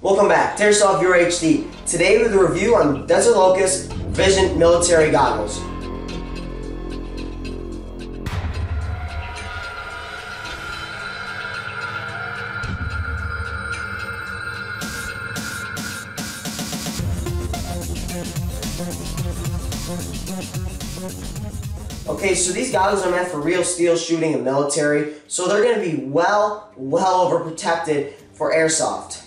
Welcome back to AirsoftReviewerHD. Today with a review on Desert Locust Vision Military Goggles. Okay, so these goggles are meant for real steel shooting and military, so they're going to be well overprotected for airsoft.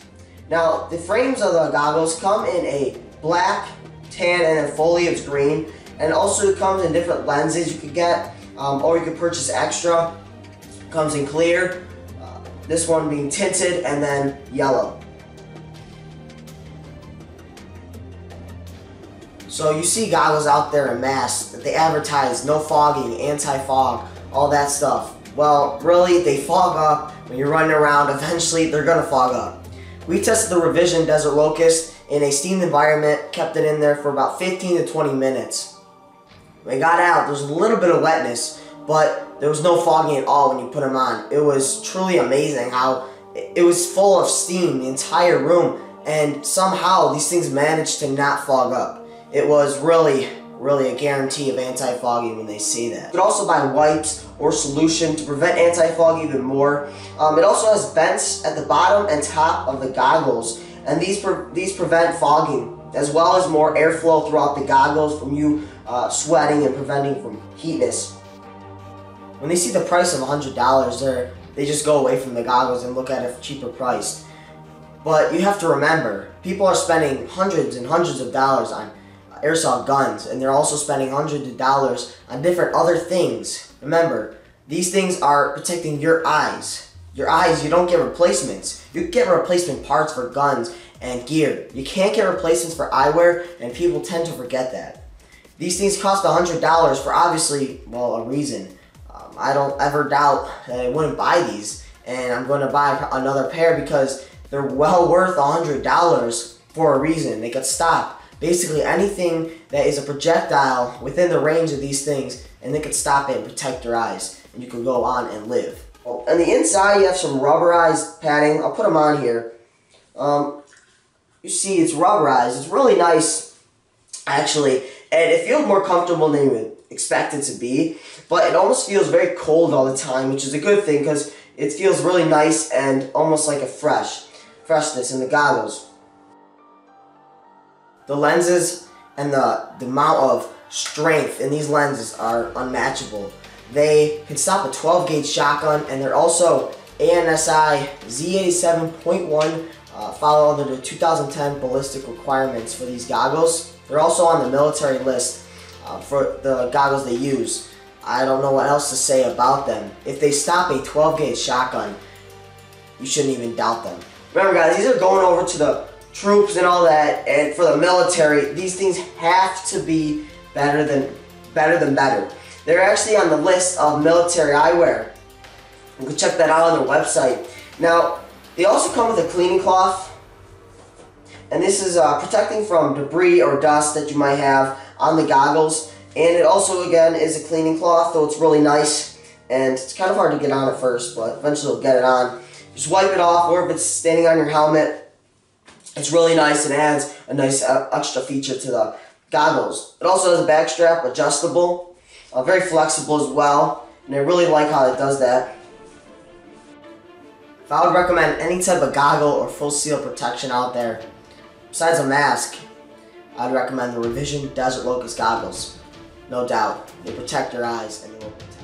Now, the frames of the goggles come in a black, tan, and a foliage green, and also comes in different lenses you could get, or you could purchase extra. It comes in clear, this one being tinted, and then yellow. So you see goggles out there in mass that they advertise no fogging, anti-fog, all that stuff. Well, really, they fog up when you're running around. Eventually, they're gonna fog up. We tested the Revision Desert Locust in a steamed environment, kept it in there for about 15 to 20 minutes. When it got out, there was a little bit of wetness, but there was no fogging at all when you put them on. It was truly amazing how it was full of steam, the entire room, and somehow these things managed to not fog up. It was really a guarantee of anti-fogging when they see that. You could also buy wipes or solution to prevent anti-fog even more. It also has vents at the bottom and top of the goggles, and these prevent fogging, as well as more airflow throughout the goggles from you sweating and preventing from heatness. When they see the price of $100, they just go away from the goggles and look at a cheaper price. But you have to remember, people are spending hundreds and hundreds of dollars on airsoft guns, and they're also spending hundreds of dollars on different other things. Remember, these things are protecting your eyes. Your eyes, you don't get replacements. You get replacement parts for guns and gear. You can't get replacements for eyewear, and people tend to forget that. These things cost $100 for obviously, well, a reason. I don't ever doubt that I wouldn't buy these, and I'm going to buy another pair because they're well worth $100 for a reason. They could stop basically anything that is a projectile within the range of these things, and they could stop it and protect your eyes, and you can go on and live. Oh, on the inside, you have some rubberized padding. I'll put them on here. You see, it's rubberized. It's really nice, actually, and it feels more comfortable than you would expect it to be, but it almost feels very cold all the time, which is a good thing because it feels really nice and almost like a freshness in the goggles. The lenses and the amount of strength in these lenses are unmatchable. They can stop a 12-gauge shotgun, and they're also ANSI Z87.1, follow under the 2010 ballistic requirements for these goggles. They're also on the military list for the goggles they use. I don't know what else to say about them. If they stop a 12-gauge shotgun, you shouldn't even doubt them. Remember, guys, these are going over to the troops and all that, and for the military, these things have to be better. They're actually on the list of military eyewear. You can check that out on their website. Now, they also come with a cleaning cloth, and this is protecting from debris or dust that you might have on the goggles, and it also, again, is a cleaning cloth, though it's really nice, and it's kind of hard to get on at first, but eventually you'll get it on. Just wipe it off, or if it's standing on your helmet, it's really nice and adds a nice extra feature to the goggles. It also has a back strap, adjustable, very flexible as well, and I really like how it does that. If I would recommend any type of goggle or full seal protection out there, besides a mask, I'd recommend the Revision Desert Locust goggles. No doubt, they protect your eyes and they will protect.